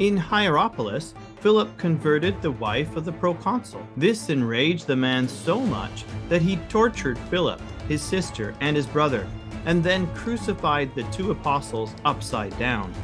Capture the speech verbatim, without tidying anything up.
In Hierapolis, Philip converted the wife of the proconsul. This enraged the man so much that he tortured Philip, his sister, and his brother, and then crucified the two apostles upside down.